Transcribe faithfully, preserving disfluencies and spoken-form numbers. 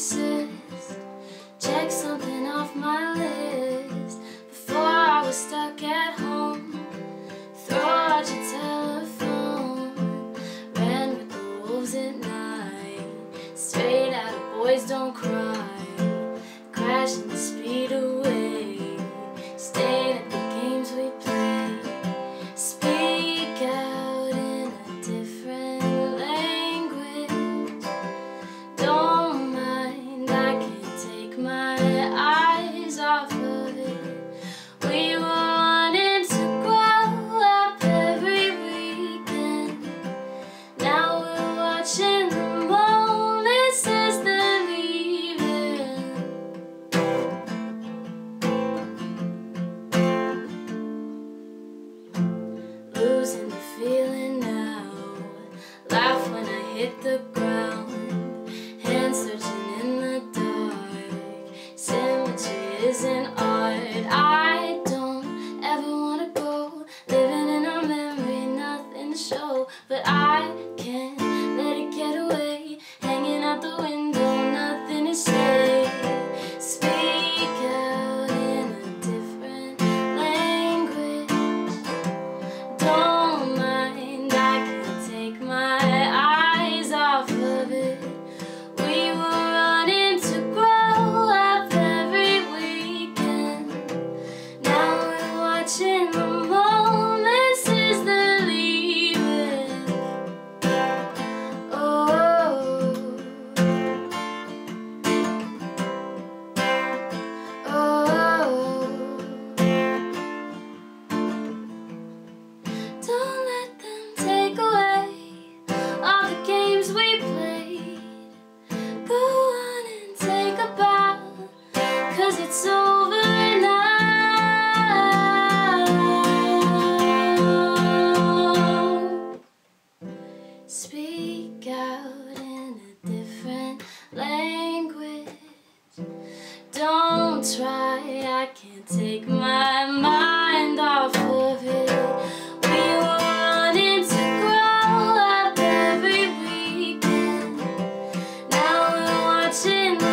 insist, check something off my list. Before I was stuck at home, throw out your telephone, ran with the wolves at night, straight out of Boys Don't Cry, crashing the speed away, stayed at the games we played. Speak out in a different language, don't mind, I can't take my eyes off of it. We wanted to grow up every weekend, now we're watching the moments as the losing the feeling now, laugh when I hit the ground, hands searching in the dark, symmetry isn't art. I don't ever want to go, living in our memory, nothing to show, but I can't let it get away, hanging out the window, nothing to say. Speak out in a different language, don't mind, I can't take my eyes off of it. We were running to grow up every weekend, now we're watching the moments as they're leaving. Oh, oh, don't let them take away all the games we played. Go on and take a bow, 'cause it's over now. Speak out in a different language, don't try, I can't take my mind off of it. We wanted to grow up every weekend, now we're watching